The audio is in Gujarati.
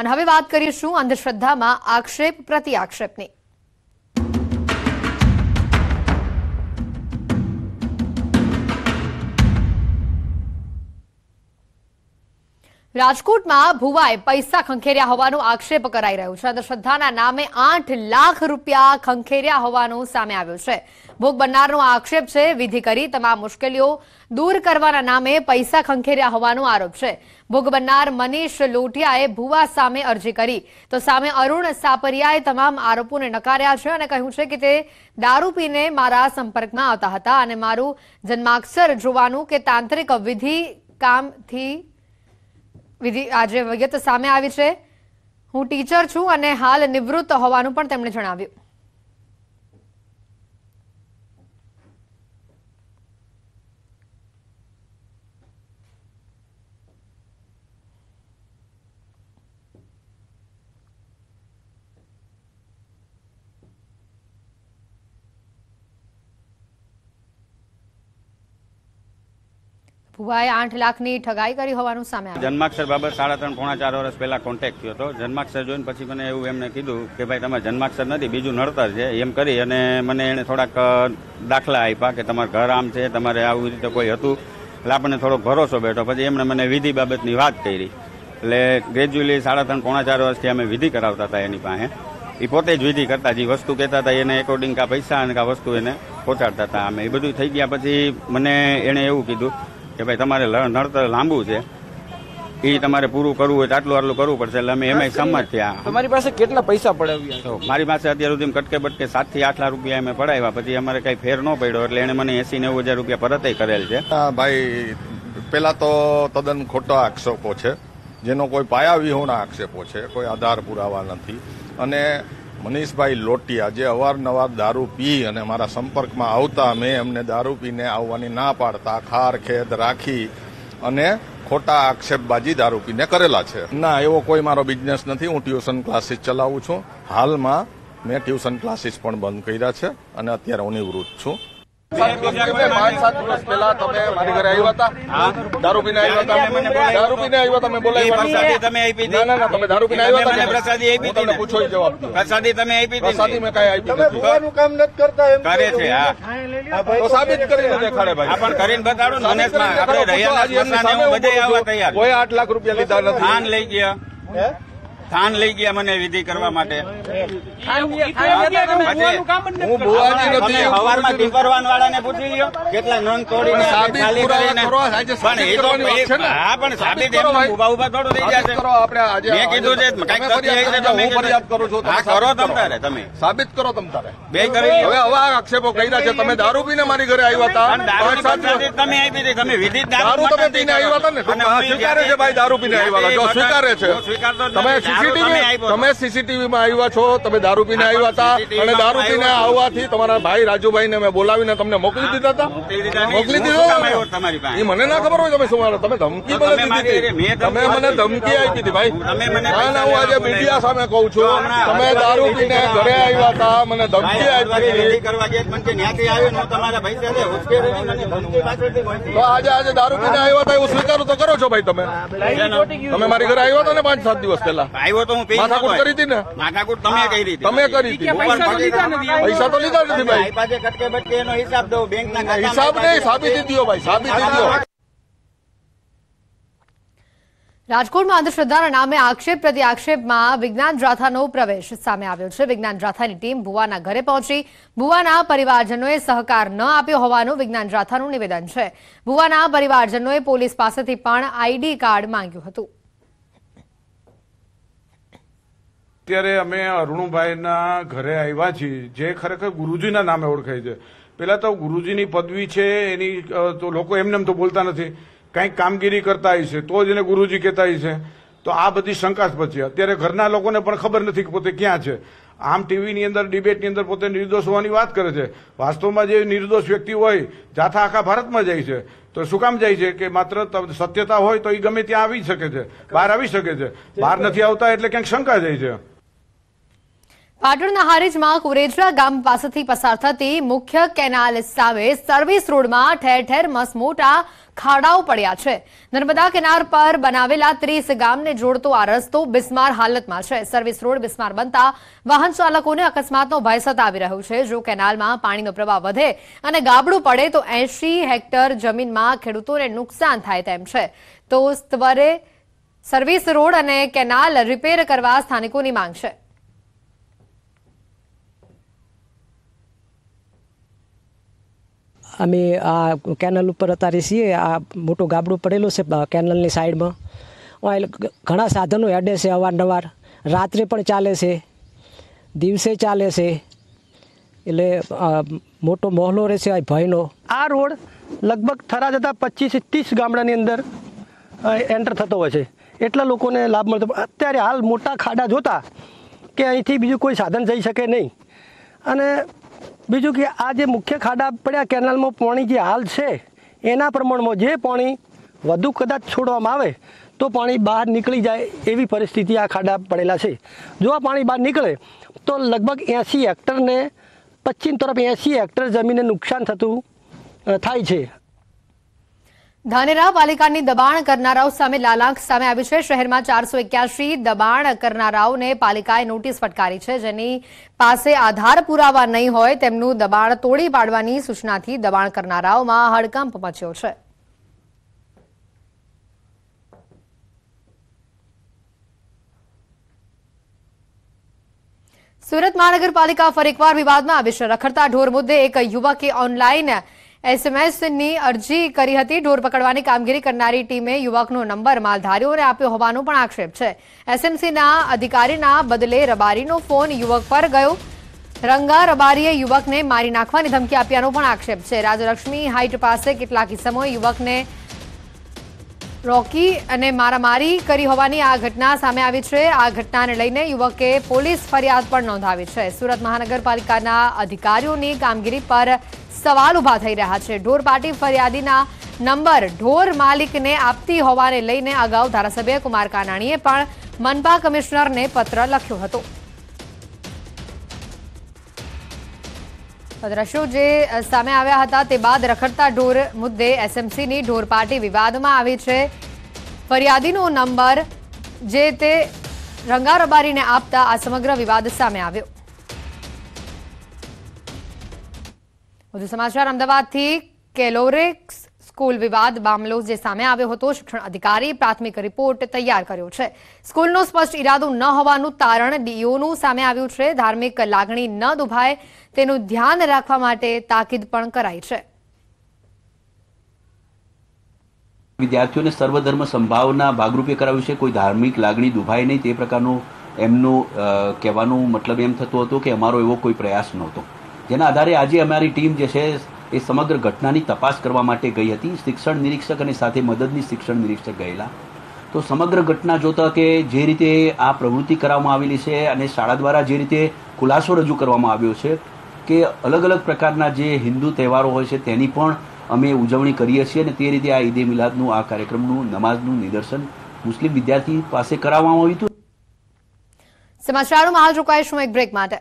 અને હવે વાત કરીશું અંધશ્રદ્ધામાં આક્ષેપ પ્રતિ આક્ષેપની। રાજકોટમાં ભુવાએ પૈસા ખંખેર્યા હોવાનો આક્ષેપ કરાઈ રહ્યો છે। અંધશ્રદ્ધાના નામે 8 લાખ રૂપિયા ખંખેર્યા હોવાનો સામે આવ્યો છે। ભોગ બનનારનો આક્ષેપ છે વિધિ કરી તમામ મુશ્કેલીઓ દૂર કરવાના નામે પૈસા ખંખેર્યા હોવાનો આરોપ છે। ભોગ બનનાર મનીષ લોઢિયાએ ભુવા સામે અરજી કરી તો સામે અરુણ સાપરિયાએ તમામ આરોપોને નકાર્યા છે અને કહ્યું છે કે તે દારૂ પીને મારા સંપર્કમાં આવતા હતા અને મારું જન્માક્ષર જોવાનું કે તાંત્રિક વિધિ કામથી विधि आज विगत सामे आवी छे। हूँ टीचर छू अने हाल निवृत्त होवानुं पण तेमणे जणाव्युं। ભુવાએ 8 લાખની ઠગાઈ કરી હોવાનું સામે આવ્યું। જન્માક્ષર બાબત 3.5-4 વર્ષ પહેલા કોન્ટેક્ટ થયો હતો। જન્માક્ષર જોઈને પછી મને એવું એમને કીધું કે ભાઈ તમારે જન્માક્ષર નથી, બીજું નડતર છે એમ કરી અને મને એને થોડાક દાખલા આપ્યા કે તમારે ઘર આમ છે, તમારે આવી રીતે કોઈ હતું એટલે આપણને થોડોક ભરોસો બેઠો। પછી એમણે મને વિધિ બાબતની વાત કરી એટલે ગ્રેજ્યુઅલી 3.5-4 વર્ષથી અમે વિધિ કરાવતા હતા એની પાસે। એ પોતે જ વિધિ કરતા, જે વસ્તુ કહેતા હતા એને એકોર્ડિંગ કા પૈસા અને કા વસ્તુ એને પહોંચાડતા હતા અમે। એ બધું થઈ ગયા પછી મને એણે એવું કીધું કે ભાઈ તમારે નડતર લાંબુ છે, એ તમારે પૂરું કરવું હોય તો આટલું આટલું કરવું પડશે એટલે અમે એમાં સંમત થયા। તમારી પાસે કેટલા પૈસા પડાવ્યા છો? મારી પાસે અત્યાર સુધી કટકે બટકે 7 થી 8 લાખ રૂપિયા અમે પડાવ્યા, પછી અમારે કઈ ફેર ન પડ્યો એટલે એને મને 80-90 હજાર રૂપિયા પરત કરેલ છે। ભાઈ પેલા તો તદ્દન ખોટા આક્ષેપો છે જેનો કોઈ પાયા વિહોણા આક્ષેપો છે, કોઈ આધાર પુરાવા નથી। અને મનીષભાઈ લોટિયા જે અવારનવાર દારૂ પી અને મારા સંપર્કમાં આવતા, મેં એમને દારૂ પીને આવવાની ના પાડતા ખાર ખેદ રાખી અને ખોટા આક્ષેપબાજી દારૂ પીને કરેલા છે। ના, એવો કોઈ મારો બિઝનેસ નથી। હું ટ્યુશન ક્લાસીસ ચલાવું છું, હાલમાં મેં ટ્યુશન ક્લાસીસ પણ બંધ કર્યા છે અને અત્યારે હું નિવૃત્ત છું। 5-7 વર્ષ પહેલા તમે મારી ઘરે આવ્યા હતા, દારૂ પીને આવ્યા હતા મેં બોલાવી, તમે આપી દીધી? ના, તમે દારૂ પીને આવ્યા હતા, મને પ્રસાદી આપી દીધી, તમને પૂછો જવાબ દો। પ્રસાદી તમે આપી દીધી? પ્રસાદી મેં કાંઈ આપી દીધી? તમે ભૂવાનું કામ નથી કરતા એમ કરે છે? હા, તો સાબિત કરીને દેખાડે ભાઈ, આપણ કરીને બતાડો ને। મનેશમાં આપણે રહ્યા હતા, હું બધે આવવા તૈયાર, કોઈ 8 લાખ રૂપિયા લીધા નથી, ખાન લઈ ગયા, હે ખાન લઈ ગયા મને વિધિ કરવા માટે। હું ભુવાજી નથી, હવારમાં ટીપરવાન વાળાને પૂછી લ્યો કેટલા નોંધ તોડીને ખાલી કરીને, પણ એ તો હા પણ સાબિત એમ ઉભા થોડું થઈ જશે। મેં કીધું છે કઈક થતી તો મેં ફરિયાદ કરું છું, આ કરો તમારે, તમે સાબિત કરો તમારે બે કરી। હવે આવા આક્ષેપો કર્યા છે, તમે દારૂ પીને મારી ઘરે આવ્યા હતા, તમે આપી દીધી, તમે વિધિ દારૂ તમે પીને આવ્યા હતા ને? સ્વીકારે છે ભાઈ, દારૂ પીને આવ્યા હતા, સ્વીકારે છે, સ્વીકારતો તમે તમે સીસીટીવીમાં આવ્યા છો, તમે દારૂ પીને આવ્યા હતા અને દારૂ પીને આવવાથી તમારા ભાઈ રાજુભાઈને મેં બોલાવીને તમને મોકલી દીધા હતા, મોકલી દીધા? એ મને ના ખબર હોય તમે શું મારો, તમે ધમકી મને દીધી, તમે મને ધમકી આપી હતી ભાઈ। હું આજે મીડિયા સામે કહું છું, તમે દારૂ પીને ઘરે આવ્યા હતા, મને ધમકી આપી, તો આજે દારૂ પીને આવ્યા હતા એવું સ્વીકારો તો કરો છો ભાઈ। તમે મારી ઘરે આવ્યા હતા ને 5-7 દિવસ પહેલા? આવ્યો તો હું માથાકૂટ કરી હતી ને? માથાકૂટ તમે કરી હતી? તમે કરી હતી, પૈસા તો લીધા નથી ભાઈ, પાસે કટકે બટકે એનો હિસાબ દો, બેંકના હિસાબ નહીં, સાબિતી દો ભાઈ, સાબિતી દો। રાજકોટમાં અંધશ્રદ્ધાના નામે આક્ષેપ પ્રતિ આક્ષેપમાં વિજ્ઞાન જાથાનો પ્રવેશ સામે આવ્યો છે। વિજ્ઞાન જાથાની ટીમ ભુવાના ઘરે પહોંચી ભુવાના પરિવારજનોએ સહકાર ન આપ્યો હોવાનું વિજ્ઞાન જાથાનું નિવેદન છે। ભુવાના પરિવારજનોએ પોલીસ પાસેથી પણ આઈડી કાર્ડ માંગ્યું હતું। અત્યારે અમે અરુણભાઈના ઘરે આવ્યા છીએ, જે ખરેખર ગુરુજીના નામે ઓળખાય છે। પહેલા તો ગુરુજીની પદવી છે એની તો લોકો એમને તો બોલતા નથી, કંઈક કામગીરી કરતા હોય છે તો જ એને ગુરુજી કહેતા હોય છે, તો આ બધી શંકાસ્પદ છે। અત્યારે ઘરના લોકોને પણ ખબર નથી કે પોતે ક્યાં છે। આમ ટીવીની અંદર ડિબેટની અંદર પોતે નિર્દોષ હોવાની વાત કરે છે, વાસ્તવમાં જે નિર્દોષ વ્યક્તિ હોય જાથા આખા ભારતમાં જાય છે, તો શું કામ જાય છે કે માત્ર સત્યતા હોય તો એ ગમે ત્યાં આવી શકે છે, બહાર આવી શકે છે, બહાર નથી આવતા એટલે ક્યાંક શંકા જાય છે। પાટણના હારીજમાં કુરેજરા ગામ પાસેથી પસાર થતી મુખ્ય કેનાલ સામે સર્વિસ રોડમાં ઠેર ઠેર મસમોટા ખાડાઓ પડ્યા છે. નર્મદા કિનાર પર બનાવેલા 30 ગામને જોડતો આ રસ્તો બિસ્માર હાલતમાં છે. સર્વિસ રોડ બિસ્માર બનતા વાહન ચાલકોને અકસ્માતનો ભય સતાવી રહ્યો છે. જો કેનાલમાં પાણીનો પ્રવાહ વધે અને ગાબડું પડે તો 80 હેક્ટર જમીનમાં ખેડૂતોને નુકસાન થાય તેમ છે. તો સ્તવરે સર્વિસ રોડ અને કેનાલ રિપેર કરવા સ્થાનિકોની માંગ છે. अमे आ केनल पर अतारे छे आ मोटो गाबड़ो पड़ेलो छे केनलनी साइड में घणा साधनों हेडे छे अवारनवार रात्रे पण चाले छे दिवसे चाले छे एटले मोटो मोहल्लो रहे छे आ भयनो। आ रोड लगभग थरा जता 25-30 गामडानी अंदर एंटर थतो होय छे एटला लोकोने लाभ मळतो। अत्यारे हाल मोटा खाडा जोता के अहींथी बीजुं कोई साधन जई शके नहीं अने बीजू कि आज मुख्य खाड़ा पड़ा केनाल में पानी जो हाल है एना प्रमाण में जो पानी वधु कदाच छोड़वामां आवे तो पानी बहार निकली जाए एवं परिस्थिति आ खाड़ा पड़ेला है। जो आ पानी बहार निकले तो लगभग 80 हेक्टर ने पश्चिम तरफ 80 हेक्टर जमीन ने नुकसान थतुं थाय छे। धानेरा पालिकानी दबाण करनाराओ सामे लालांक सामे आवी छे। शहरमां 481 दबाण करनाराओने पालिकाए नोटिस फटकारी छे, जेनी पासे आधार पुरावा नहीं होय तेमनुं दबाण तोड़ी पाडवानी सूचनाथी दबाण करनाराओमां हड़कंप मच्यो छे। सूरत महानगरपालिका फरी एकवार विवादमां आवी छे। रखड़ता ढोर मुद्दे एक युवके ऑनलाइन एसएमएस ની અરજી કરી હતી. ઢોર પકડવાની કામગીરી કરનારી ટીમે યુવકનો નંબર માલધારીઓને આપ્યો હોવાનો પણ આક્ષેપ છે. એસએમસીના અધિકારીના બદલે રબારીનો ફોન યુવક પર ગયો. રંગા રબારીએ યુવકને મારી નાખવાની ધમકી આપ્યાનો પણ આક્ષેપ છે. રાજલક્ષ્મી હાઇટ પાસે કેટલાક કિસ્સામાં યુવકને રોકી અને મારામારી કરી હોવાની આ ઘટના સામે આવી છે. આ ઘટનાને લઈને યુવકે પોલીસ ફરિયાદ પણ નોંધાવી છે. સુરત મહાનગરપાલિકાના અધિકારીઓની કામગીરી પર सवाल उभा थई रह्या छे। ढोर पार्टी फरियादीना नंबर ढोर मालिक ने आपती होवाने लईने अगाऊ धारासभ्य कुमार कानाणीए पण मनपा कमिश्नर ने पत्र लख्यो हतो। दृश्यो जे सामे आव्या हता ते बाद रखड़ता ढोर मुद्दे एसएमसी नी ढोर पार्टी विवादमां आवी छे। फरियादीनो नंबर जे ते रंगारबारीने आपता आ समग्र विवाद सामे आव्यो। વધુ સમાચાર અમદાવાદથી કેલોરેક્સ સ્કૂલ વિવાદ મામલો જે સામે આવ્યો હતો. શિક્ષણ અધિકારી પ્રાથમિક રિપોર્ટ તૈયાર કર્યો છે. સ્કૂલનો સ્પષ્ટ ઇરાદો ન હોવાનું તારણ ડીઓનું સામે આવ્યું છે. ધાર્મિક લાગણી ન દુભાય તેનું ધ્યાન રાખવા માટે તાકીદ પણ કરાઈ છે. વિદ્યાર્થીઓને સર્વધર્મ સંભાવના ભાગરૂપે કરાવ્યું છે. કોઈ ધાર્મિક લાગણી દુભાય નહીં તે પ્રકારનું એમનું કહેવાનું મતલબ એમ થતું હતું કે અમારો એવો કોઈ પ્રયાસ નહોતો, જેના આધારે આજે અમારી ટીમ જે છે એ સમગ્ર ઘટનાની તપાસ કરવા માટે ગઈ હતી. શિક્ષણ નિરીક્ષક અને સાથે મદદની શિક્ષણ નિરીક્ષક ગયેલા તો સમગ્ર ઘટના જોતા કે જે રીતે આ પ્રવૃત્તિ કરવામાં આવેલી છે અને શાળા દ્વારા જે રીતે ખુલાસો રજૂ કરવામાં આવ્યો છે કે અલગ અલગ પ્રકારના જે હિન્દુ તહેવારો હોય છે તેની પણ અમે ઉજવણી કરીએ છીએ અને તે રીતે આ ઈદે મિલાદનું આ કાર્યક્રમનું નમાઝનું નિદર્શન મુસ્લિમ વિદ્યાર્થી પાસે કરાવવામાં આવ્યું હતું. સમાચારોમાં હાલ રોકાઈશું એક બ્રેક માટે.